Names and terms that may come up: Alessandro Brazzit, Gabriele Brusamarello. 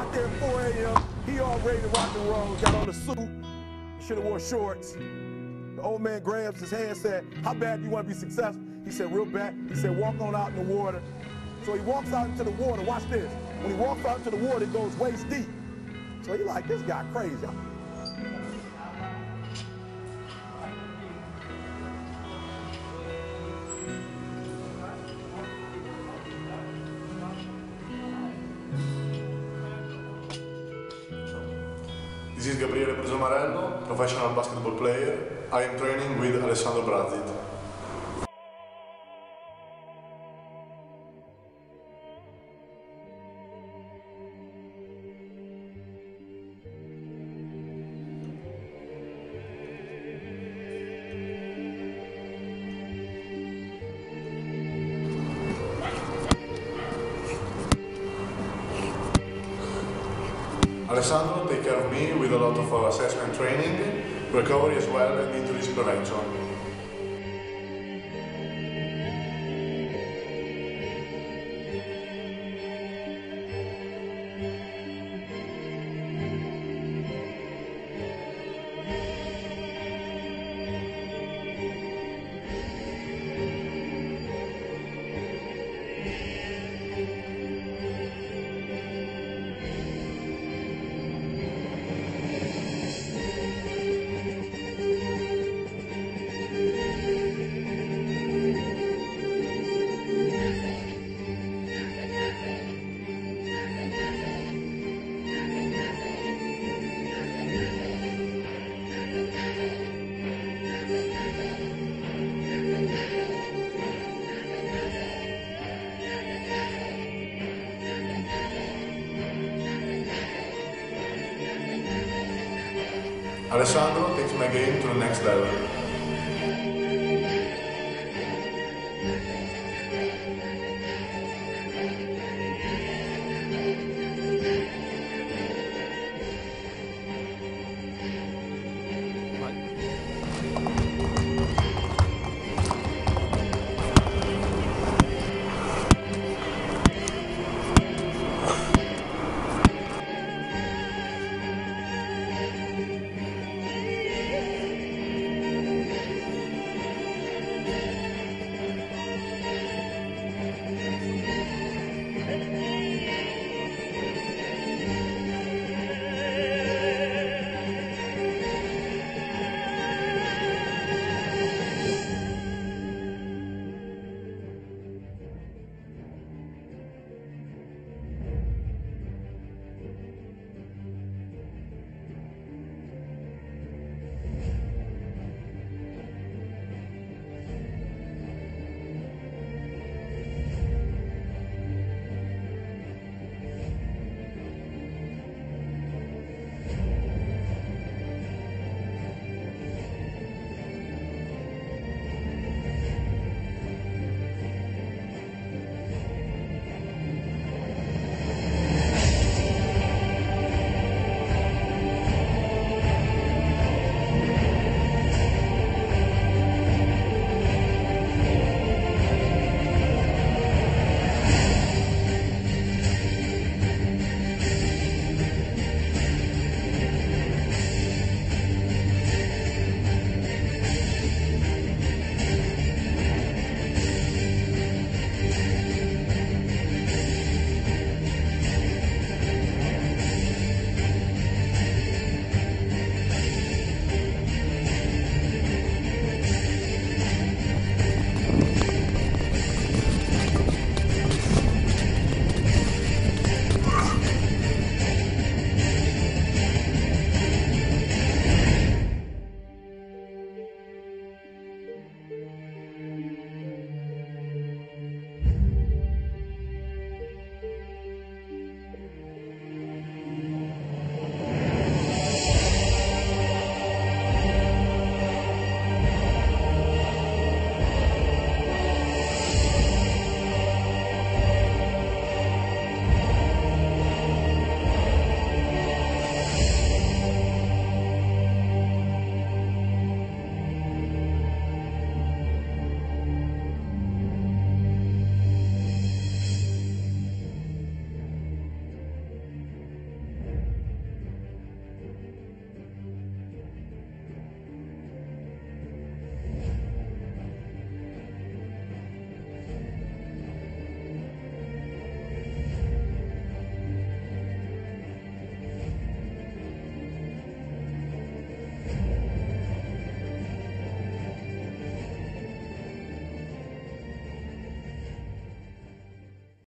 out there at 4 a.m. He all ready to rock and roll, got on a suit. Should have wore shorts. The old man grabs his hand, said, how bad you want to be successful? He said, real bad. He said, walk on out in the water. So he walks out into the water. Watch this. When he walks out into the water, it goes waist deep. So he like, this guy crazy. This is Gabriele Brusamarello, professional basketball player. I am training with Alessandro Brazzit. Alessandro takes care of me with a lot of assessment training, recovery as well, and injuries prevention. Alessandro takes my game to the next level.